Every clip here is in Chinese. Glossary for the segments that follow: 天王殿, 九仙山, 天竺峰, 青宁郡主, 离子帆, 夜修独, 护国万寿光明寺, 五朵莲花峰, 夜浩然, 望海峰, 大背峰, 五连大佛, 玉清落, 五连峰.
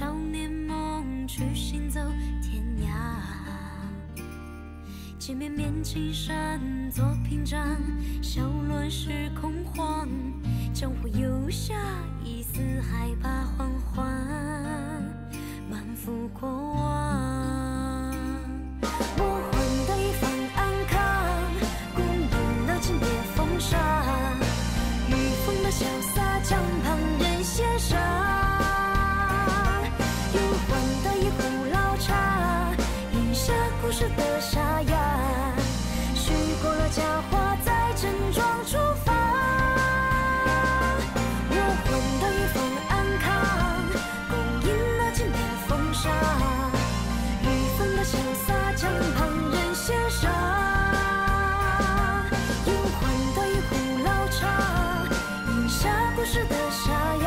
少年梦去行走天涯，街面面青山做屏障，笑乱世恐慌，江湖游侠一丝害怕惶惶，满腹过往。魔幻的一方安康，共饮了今夜风沙，御风的潇洒，江畔人协商。 故事的沙哑，许过了佳话，在盛装出发。我换得一方安康，共饮了今夜风沙，雨风的潇洒，江旁人协商。又换得一壶老茶，饮下故事的沙哑，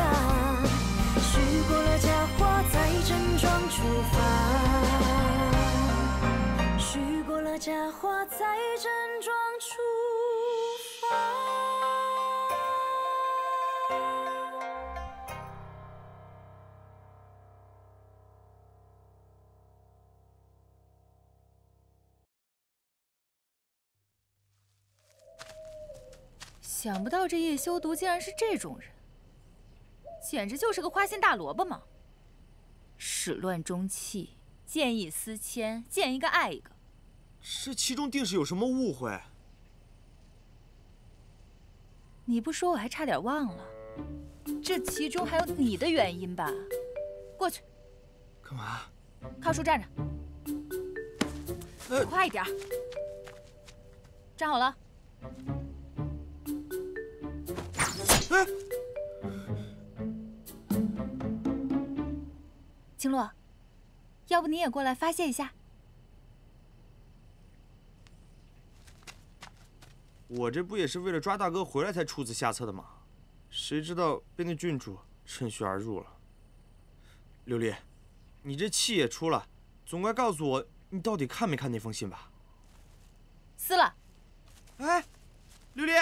许过了佳话，在盛装出发。 佳话在盛装出发。想不到这叶修独竟然是这种人，简直就是个花心大萝卜嘛！始乱终弃，见异思迁，见一个爱一个。 这其中定是有什么误会。你不说我还差点忘了，这其中还有你的原因吧？过去。干嘛？靠树站着。快一点。站好了。哎。青洛，要不你也过来发泄一下？ 我这不也是为了抓大哥回来才出此下策的吗？谁知道被那郡主趁虚而入了。琉璃，你这气也出了，总该告诉我你到底看没看那封信吧？撕了。哎，琉璃，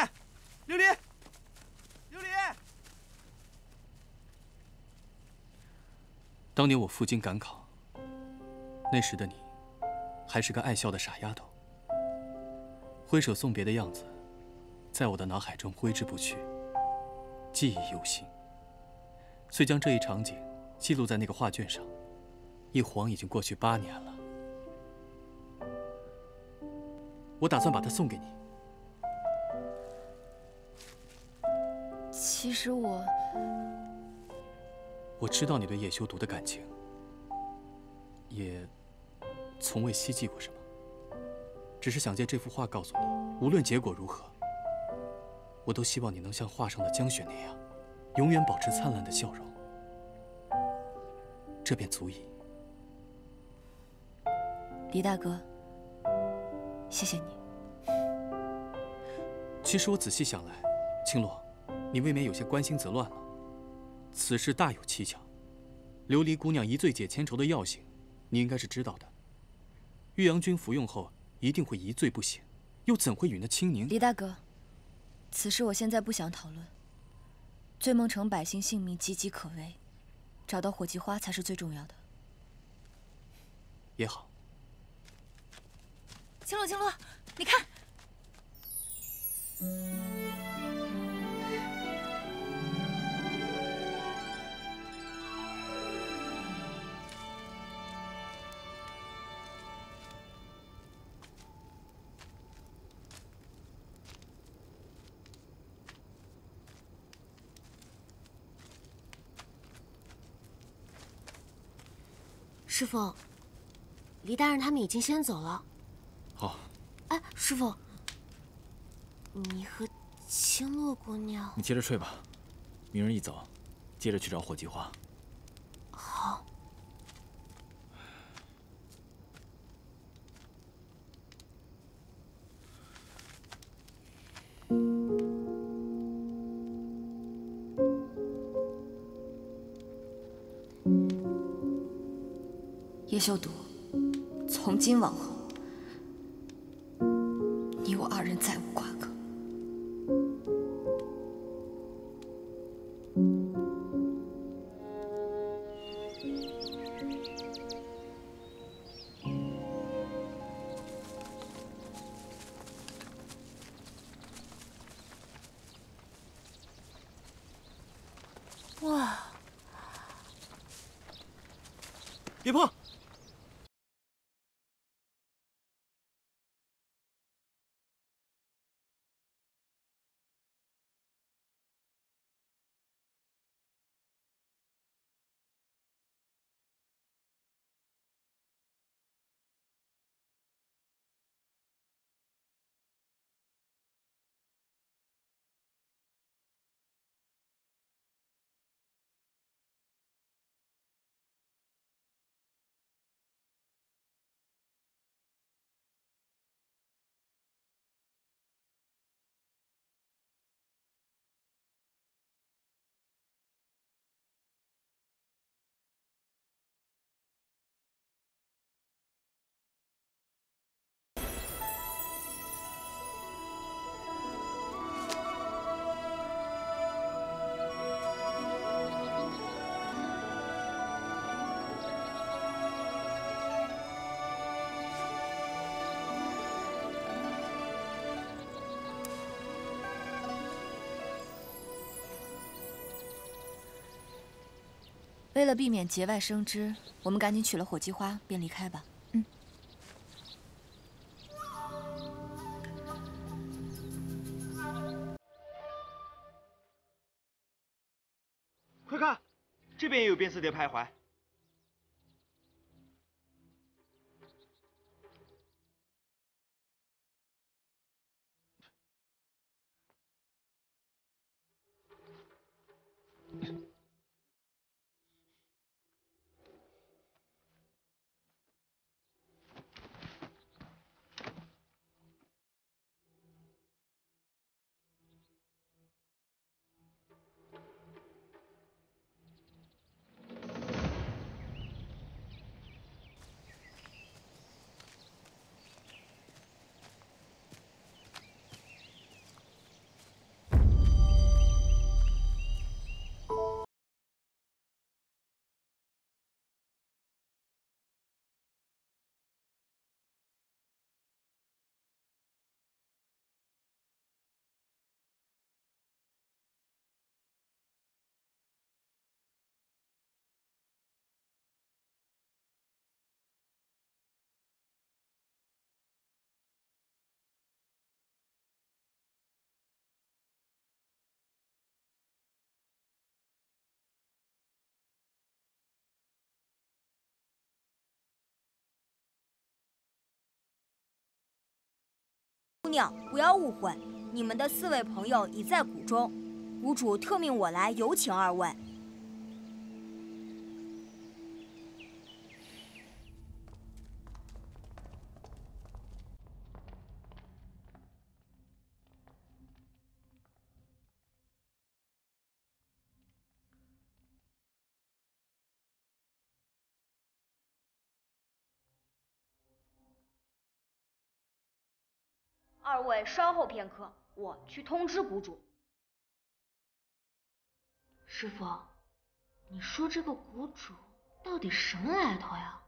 琉璃，琉璃！当年我赴京赶考，那时的你还是个爱笑的傻丫头，挥手送别的样子。 在我的脑海中挥之不去，记忆犹新，遂将这一场景记录在那个画卷上。一晃已经过去8年了，我打算把它送给你。其实我知道你对叶修独的感情，也从未希冀过什么，只是想借这幅画告诉你，无论结果如何。 我都希望你能像画上的江雪那样，永远保持灿烂的笑容，这便足矣。李大哥，谢谢你。其实我仔细想来，青洛，你未免有些关心则乱了。此事大有蹊跷。琉璃姑娘一醉解千愁的药性，你应该是知道的。玉阳君服用后一定会一醉不醒，又怎会与那青宁？李大哥。 此事我现在不想讨论。醉梦城百姓性命岌岌可危，找到火菊花才是最重要的。也好。青洛，青洛，你看，师傅，黎大人他们已经先走了。哦。哎，师傅，你和青洛姑娘，你接着睡吧，明日一早，接着去找火菊花。好。修毒，从今往后，你我二人再无瓜葛。别碰！为了避免节外生枝，我们赶紧取了火鸡花便离开吧。嗯。快看，这边也有变色蝶徘徊。姑娘，不要误会，你们的四位朋友已在谷中，谷主特命我来有请二位。二位稍后片刻，我去通知谷主。师傅，你说这个谷主到底什么来头呀？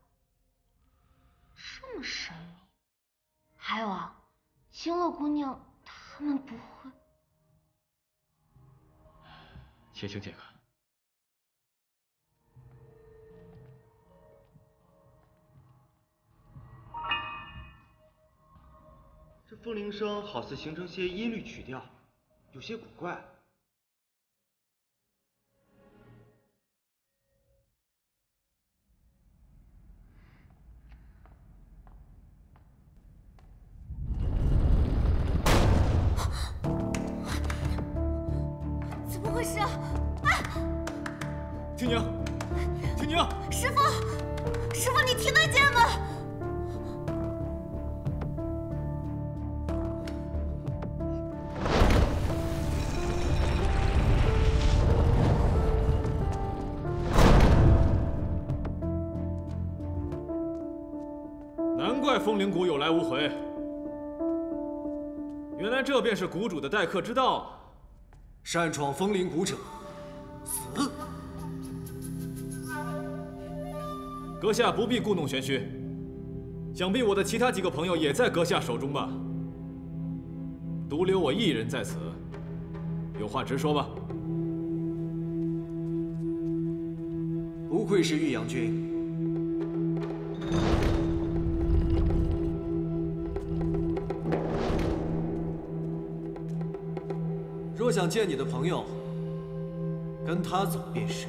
这么神秘。还有啊，青乐姑娘他们不会……且行且看。 这风铃声好似形成些音律曲调，有些古怪。怎么回事啊？啊！青宁，青宁，师傅，师傅，你听得见吗？ 风铃谷有来无回，原来这便是谷主的待客之道啊！擅闯风铃谷者，死！阁下不必故弄玄虚，想必我的其他几个朋友也在阁下手中吧？独留我一人在此，有话直说吧。不愧是玉阳君，想见你的朋友，跟他走便是。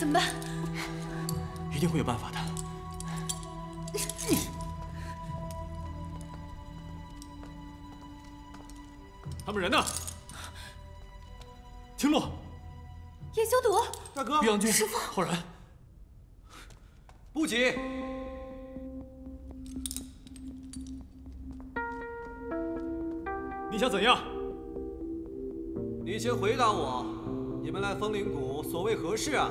怎么办？一定会有办法的。 他们人呢？青鹿、叶修毒、大哥、玉阳君、师父、浩然，不急。你想怎样？你先回答我，你们来风灵谷所谓何事啊？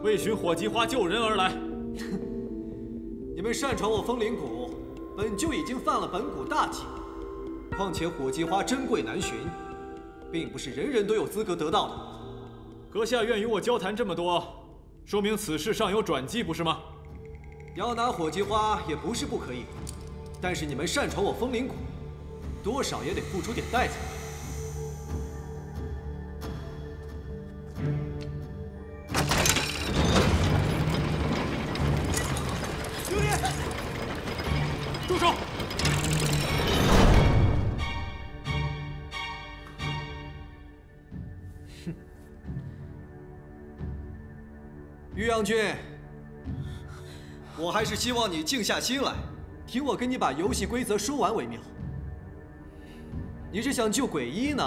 为寻火姬花救人而来。你们擅闯我风灵谷，本就已经犯了本谷大忌。 况且火姬花珍贵难寻，并不是人人都有资格得到的。阁下愿与我交谈这么多，说明此事尚有转机，不是吗？要拿火姬花也不是不可以，但是你们擅闯我风灵谷，多少也得付出点代价。刘烈，住手！ 玉阳君，我还是希望你静下心来，听我跟你把游戏规则说完为妙。你是想救鬼医呢，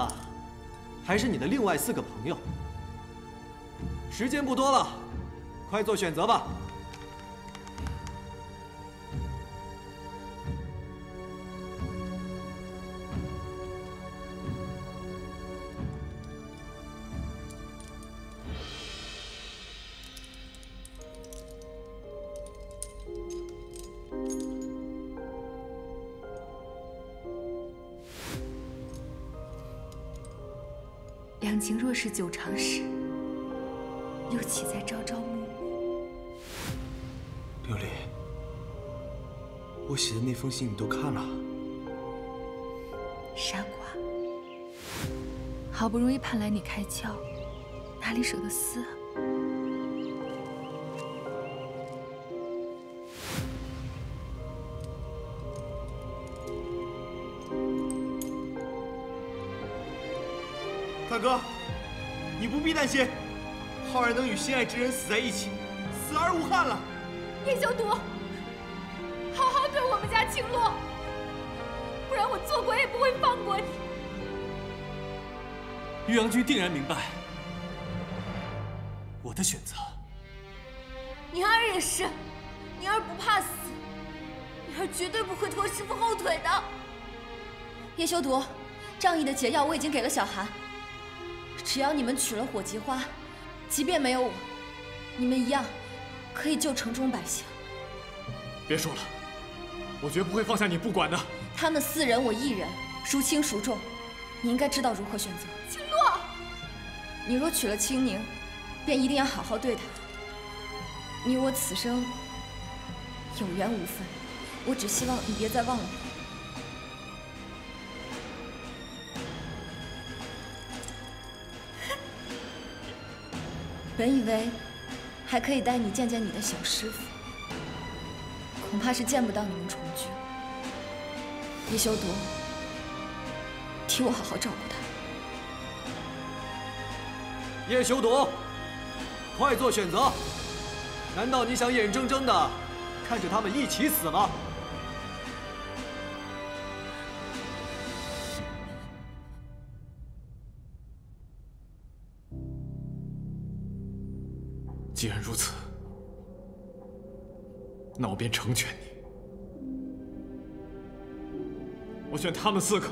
还是你的另外4个朋友？时间不多了，快做选择吧。两情若是久长时，又岂在朝朝暮暮？刘丽，我写的那封信你都看了？傻瓜，好不容易盼来你开窍，哪里舍得撕啊？大哥，你不必担心，浩然能与心爱之人死在一起，死而无憾了。叶修毒，好好对我们家青洛，不然我做鬼也不会放过你。玉阳君定然明白我的选择。宁儿也是，宁儿不怕死，宁儿绝对不会拖师父后腿的。叶修毒，仗义的解药我已经给了小韩。 只要你们取了火棘花，即便没有我，你们一样可以救城中百姓。别说了，我绝不会放下你不管的。他们4人，我1人，孰轻孰重，你应该知道如何选择。青洛，你若娶了青宁，便一定要好好对她。你我此生有缘无分，我只希望你别再忘了我。 本以为还可以带你见见你的小师傅，恐怕是见不到你们重聚了。叶修毒，替我好好照顾他。叶修毒，快做选择！难道你想眼睁睁的看着他们一起死吗？既然如此，那我便成全你。我选他们4个。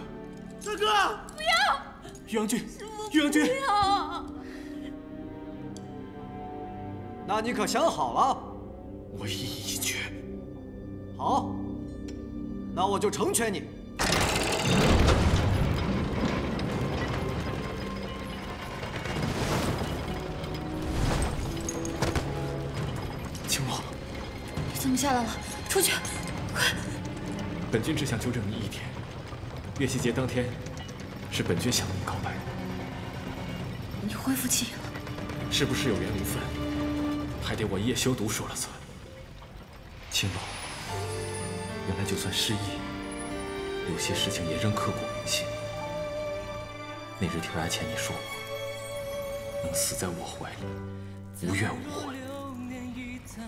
大哥，不要！玉阳君，玉阳君，不要！那你可想好了？我一意已决。好，那我就成全你。 青洛，下来了，出去，快！本君只想纠正你一点，月夕节当天是本君向你告白。你恢复记忆了？是不是有缘无分，还得我夜修读说了算？青楼，原来就算失忆，有些事情也仍刻骨铭心。那日天涯前你说过，能死在我怀里，无怨无悔。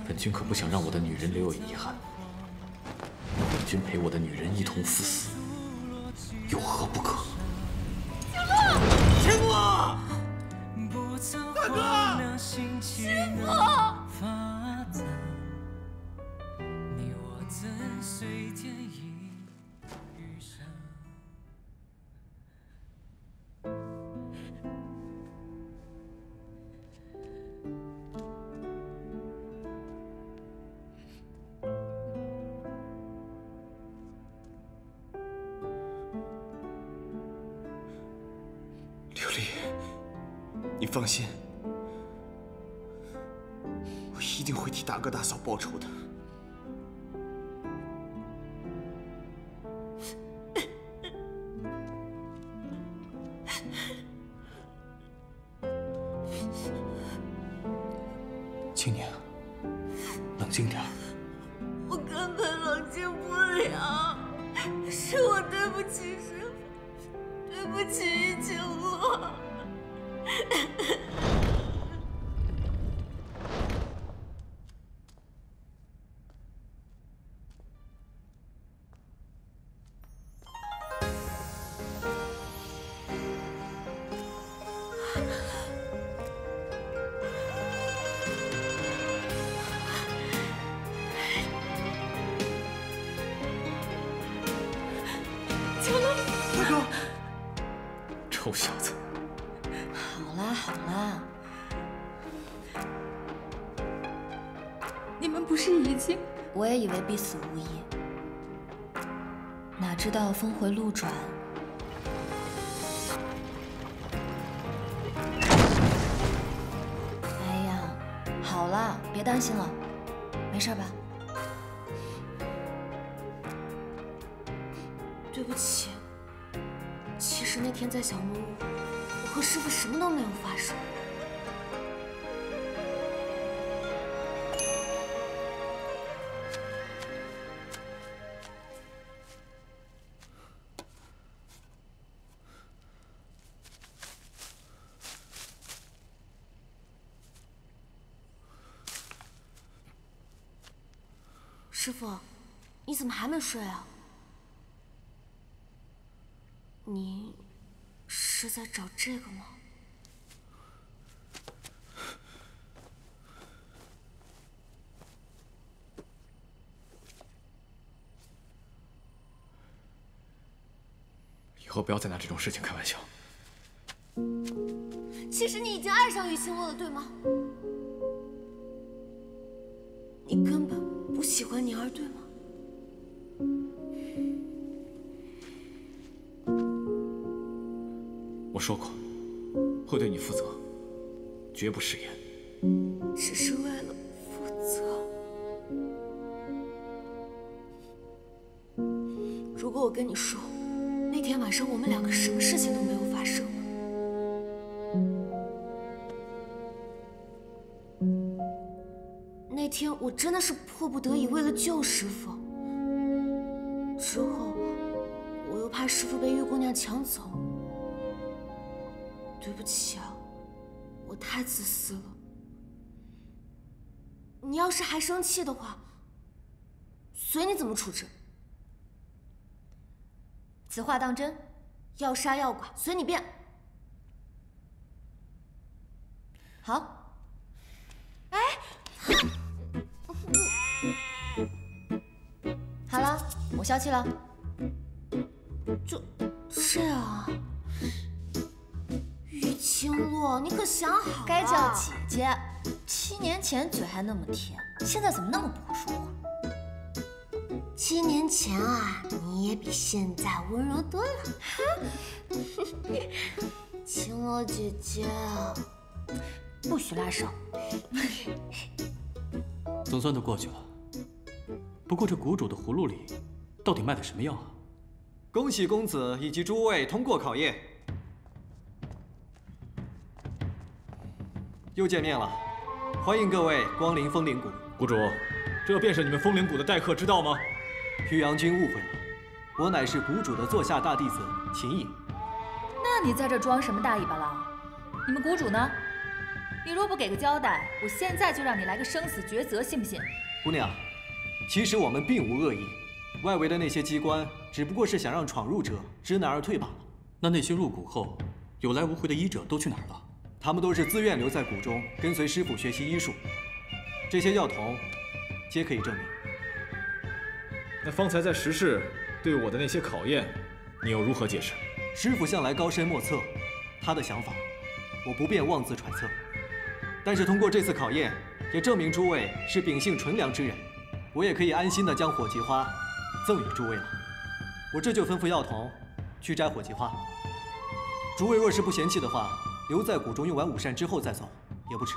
本君可不想让我的女人留有遗憾。本君陪我的女人一同赴死，有何不可？青洛，大哥，青洛，放心，我一定会替大哥大嫂报仇的。青宁，冷静点。我根本冷静不了，是我对不起师父，对不起青洛。 必死无疑，哪知道峰回路转，哎呀，好了，别担心了，没事吧？对不起，其实那天在小木屋，我和师父什么都没有发生。 师父，你怎么还没睡啊？你是在找这个吗？以后不要再拿这种事情开玩笑。其实你已经爱上于青洛了，对吗？你根本…… 不喜欢宁儿，对吗？我说过，会对你负责，绝不食言。只是为了负责。如果我跟你说，那天晚上我们两个什么事情都没有发生了，那天我真的是。 迫不得已，为了救师父，之后我又怕师父被玉姑娘抢走。对不起啊，我太自私了。你要是还生气的话，随你怎么处置。此话当真？要杀要剐，随你便。好。哎。 好了，我消气了。这样啊，玉青洛，你可想好了？该叫姐姐。7年前嘴还那么甜，现在怎么那么不会说话？7年前啊，你也比现在温柔多了。青洛姐姐，不许拉手。总算都过去了。不过这谷主的葫芦里到底卖的什么药啊？恭喜公子以及诸位通过考验，又见面了，欢迎各位光临风灵谷。谷主，这便是你们风灵谷的待客之道吗？渔阳君误会了，我乃是谷主的座下大弟子秦颖。那你在这装什么大尾巴狼？你们谷主呢？ 你若不给个交代，我现在就让你来个生死抉择，信不信？姑娘，其实我们并无恶意，外围的那些机关只不过是想让闯入者知难而退罢了。那些入谷后有来无回的医者都去哪儿了？他们都是自愿留在谷中，跟随师傅学习医术。这些药童，皆可以证明。那方才在石室对我的那些考验，你又如何解释？师傅向来高深莫测，他的想法，我不便妄自揣测。 但是通过这次考验，也证明诸位是秉性纯良之人，我也可以安心的将火棘花赠与诸位了。我这就吩咐药童去摘火棘花。诸位若是不嫌弃的话，留在谷中用完午膳之后再走也不迟。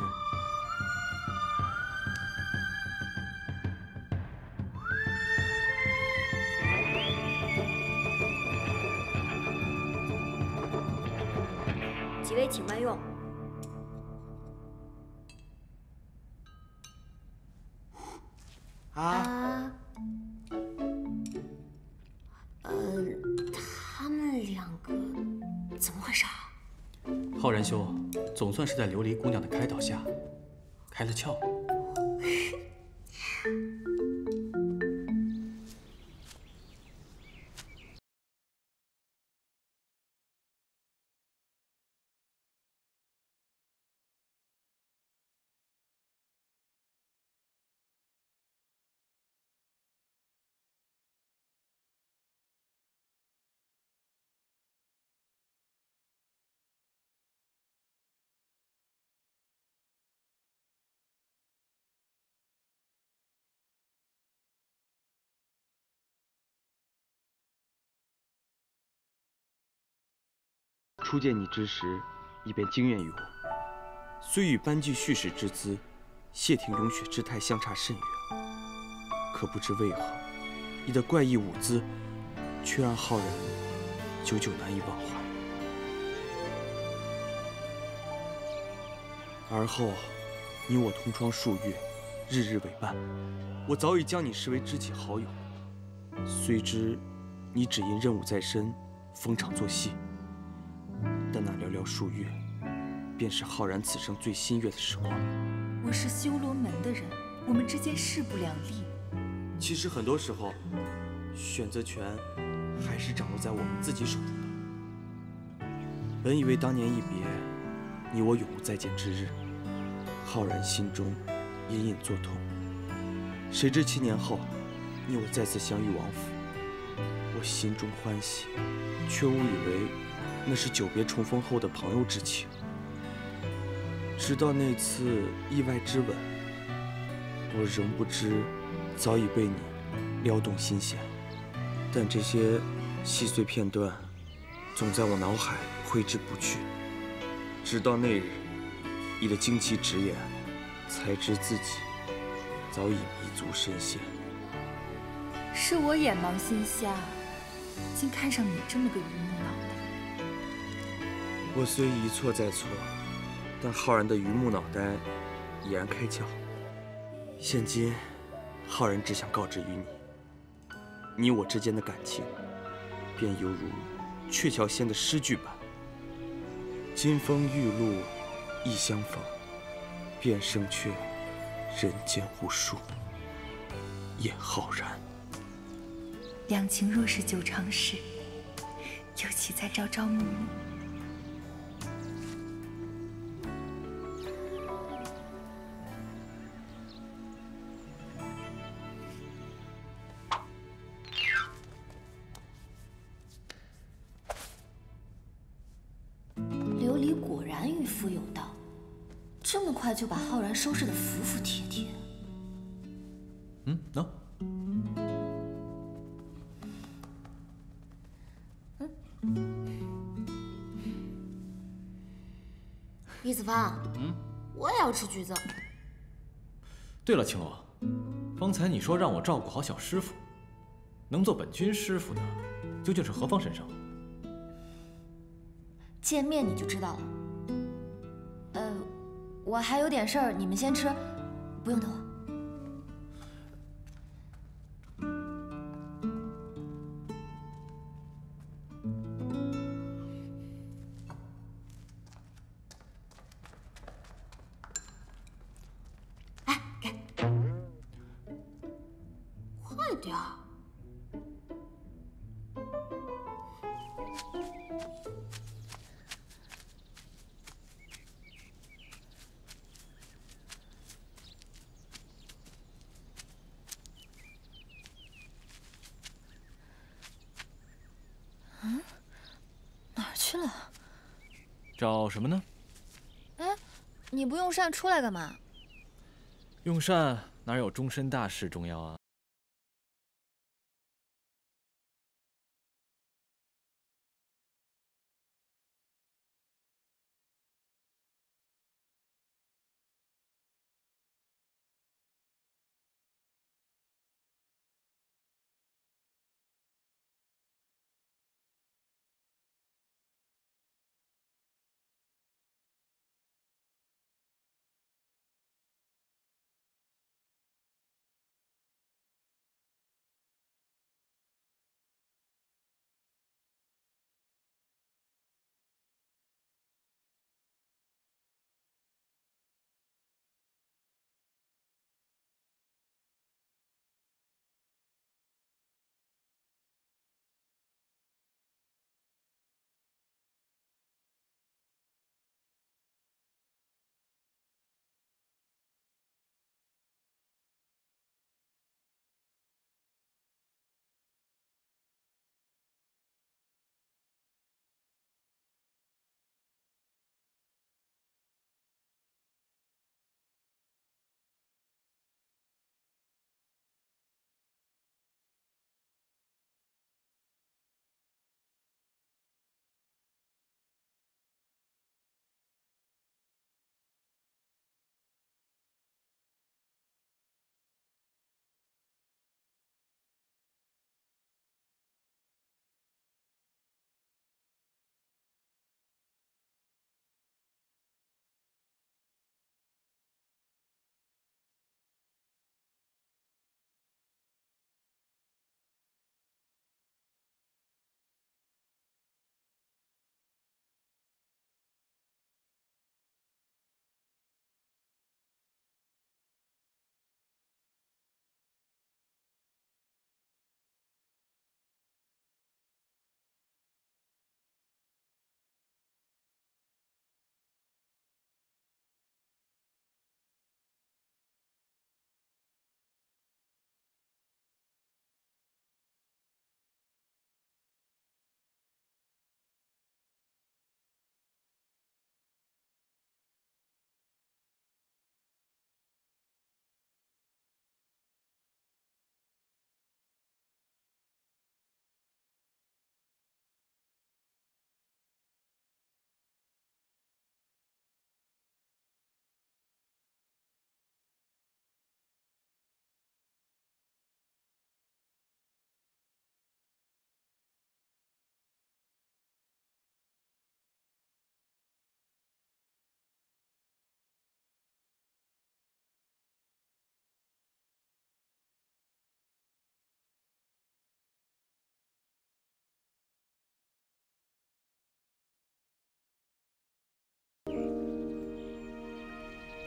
几位请慢用。 他们两个怎么回事啊？浩然兄总算是在琉璃姑娘的开导下开了窍。初见你之时，已便惊艳于我。虽与班骥蓄势之姿、谢霆咏雪之态相差甚远，可不知为何，你的怪异舞姿，却让浩然久久难以忘怀。而后，你我同窗数月，日日为伴，我早已将你视为知己好友。虽知你只因任务在身，逢场作戏。 但那寥寥数月，便是浩然此生最心悦的时光。我是修罗门的人，我们之间势不两立。其实很多时候，选择权还是掌握在我们自己手中的。本以为当年一别，你我永无再见之日，浩然心中隐隐作痛。谁知7年后，你我再次相遇王府，我心中欢喜，却误以为。 那是久别重逢后的朋友之情，直到那次意外之吻，我仍不知早已被你撩动心弦。但这些细碎片段，总在我脑海挥之不去。直到那日，你的惊奇直言，才知自己早已迷足深陷。是我眼盲心瞎，竟看上你这么个愚弄。 我虽一错再错，但浩然的榆木脑袋已然开窍。现今，浩然只想告知于你，你我之间的感情，便犹如鹊桥仙的诗句般：“金风玉露一相逢，便胜却人间无数。”燕浩然，两情若是久长时，又岂在朝朝暮暮？ 就把浩然收拾得服服帖帖。能。李子方，我也要吃橘子。对了，青罗，方才你说让我照顾好小师傅，能做本君师傅的，究竟是何方神圣？见面你就知道了。我还有点事儿，你们先吃，不用等我。 找什么呢？哎，你不用膳出来干嘛？用膳哪有终身大事重要啊？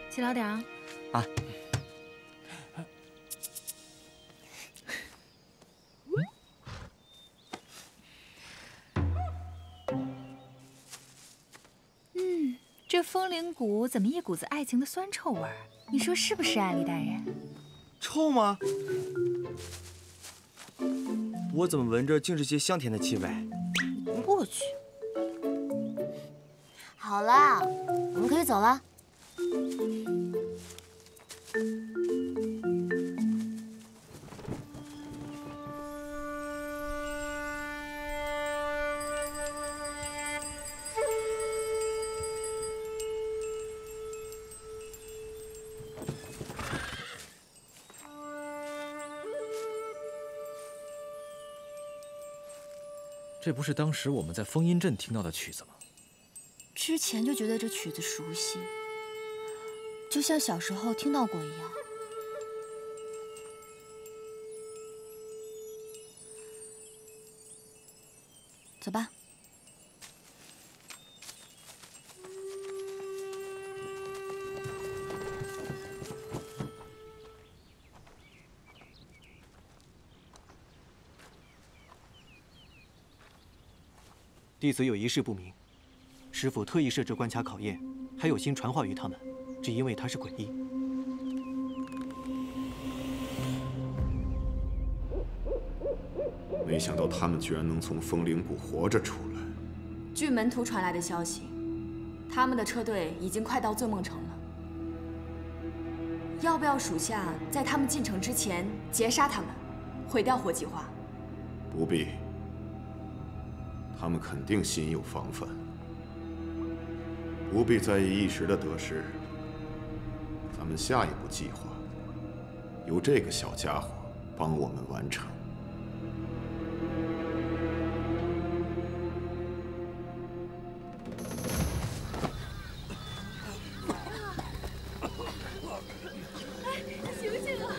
细聊点啊！啊！这风铃谷怎么一股子爱情的酸臭味儿？你说是不是啊，李大人？臭吗？我怎么闻着竟是些香甜的气味？我去！好了，我们可以走了。这不是当时我们在风音镇听到的曲子吗？之前就觉得这曲子熟悉，就像小时候听到过一样。走吧。 弟子有一事不明，师父特意设置关卡考验，还有心传话于他们，只因为他是鬼医。没想到他们居然能从风灵谷活着出来。据门徒传来的消息，他们的车队已经快到醉梦城了。要不要属下在他们进城之前截杀他们，毁掉活计划？不必。 他们肯定心有防范，不必在意一时的得失。咱们下一步计划由这个小家伙帮我们完成。哎，醒醒啊！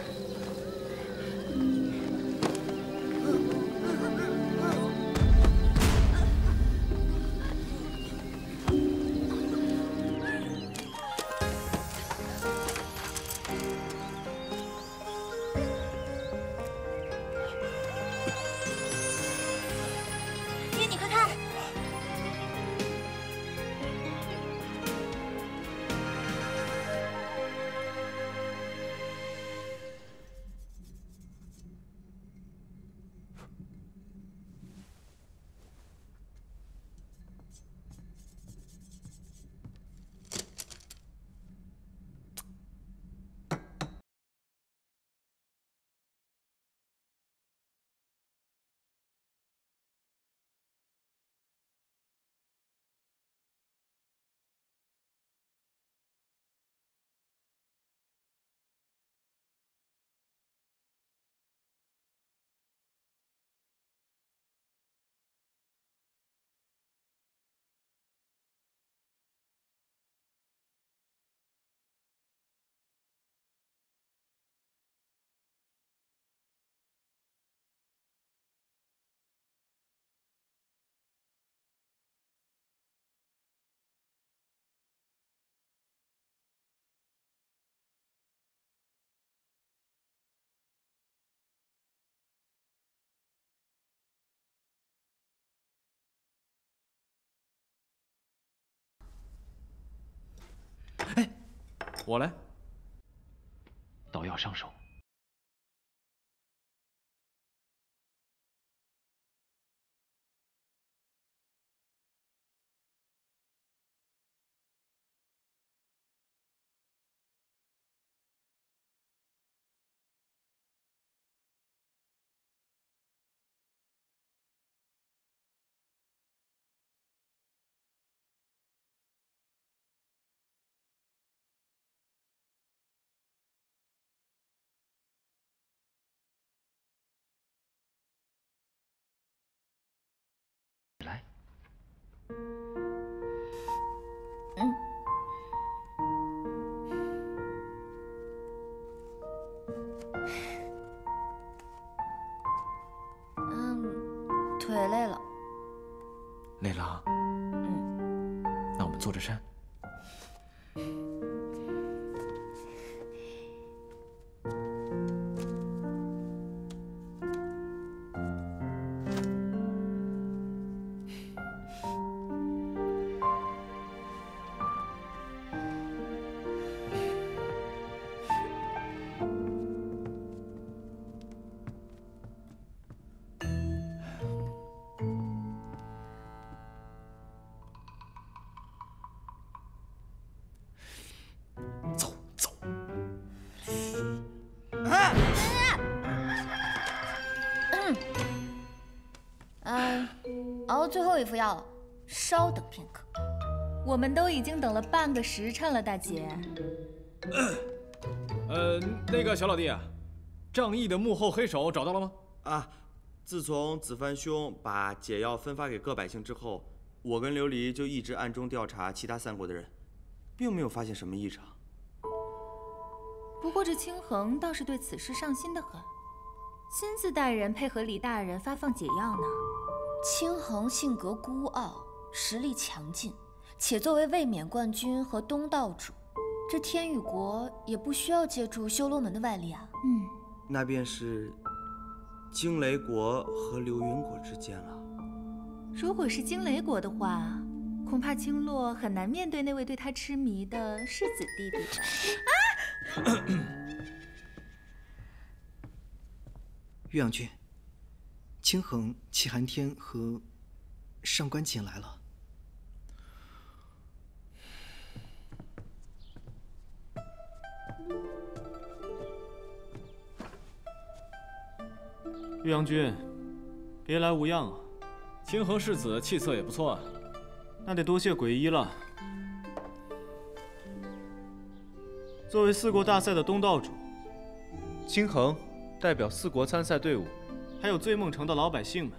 哎，我来。倒要上手。腿累了。累了啊。嗯。那我们坐着扇。这副药了，稍等片刻。我们都已经等了半个时辰了，大姐。那个小老弟啊，仗义的幕后黑手找到了吗？啊，自从子帆兄把解药分发给各百姓之后，我跟琉璃就一直暗中调查其他三国的人，并没有发现什么异常。不过这清衡倒是对此事上心得很，亲自带人配合李大人发放解药呢。清衡性格孤傲，实力强劲，且作为卫冕冠军和东道主，这天宇国也不需要借助修罗门的外力啊。嗯，那便是惊雷国和流云国之间了。如果是惊雷国的话，恐怕清洛很难面对那位对他痴迷的世子弟弟吧。啊！岳阳君，清衡、祁寒天和上官锦来了。岳阳君，别来无恙啊！清衡世子气色也不错啊，那得多谢鬼医了。作为四国大赛的东道主，清衡代表四国参赛队伍，还有醉梦城的老百姓们，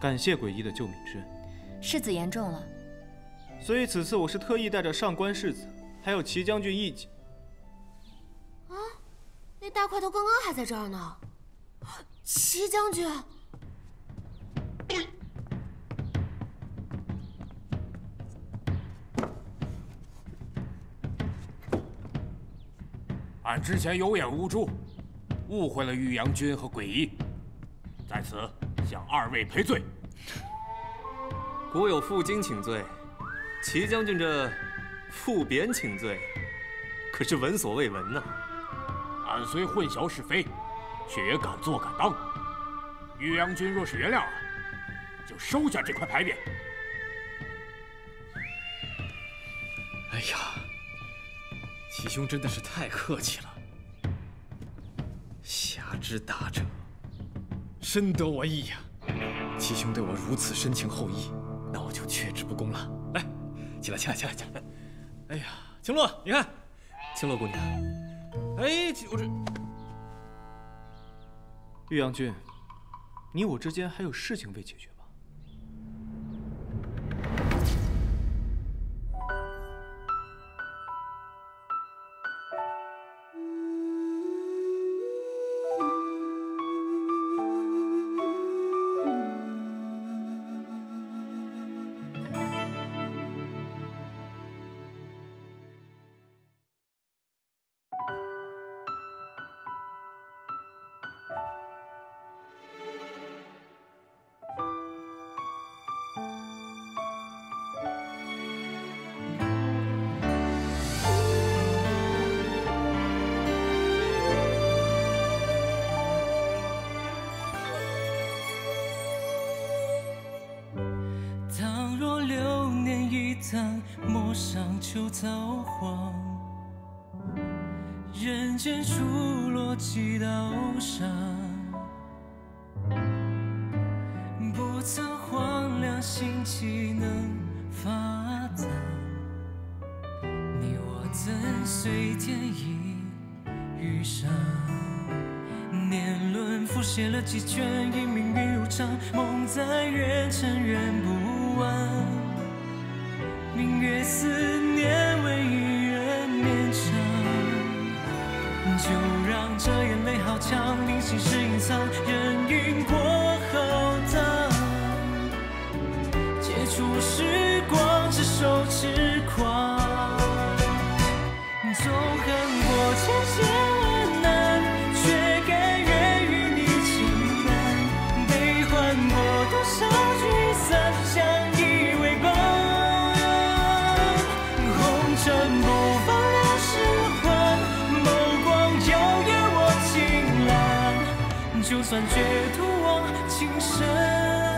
感谢鬼医的救命之恩。世子言重了，所以此次我是特意带着上官世子，还有齐将军一起。啊，那大块头刚刚还在这儿呢。齐将军。 俺之前有眼无珠，误会了玉阳君和鬼医，在此向二位赔罪。古有负荆请罪，齐将军这负贬请罪，可是闻所未闻呐。俺虽混淆是非，却也敢做敢当。玉阳君若是原谅俺，就收下这块牌匾。哎呀！ 齐兄真的是太客气了，侠之大者，深得我意呀！齐兄对我如此深情厚谊，那我就却之不恭了。来，起来，起来，起来，起来！哎呀，青洛，你看，青洛姑娘，哎，我这……玉阳君，你我之间还有事情未解决吧？ 陌上秋早黄，人间数落几道伤。不曾荒凉心岂能发藏？你我怎随天意遇上？年轮覆写了几圈，因命运无常，梦在缘尘缘不完。 明月思念，为一人绵长。就让这眼泪好强，凝心是隐藏，人云过浩荡。解除时光之手之狂，纵横过千险。 就算绝土望情深。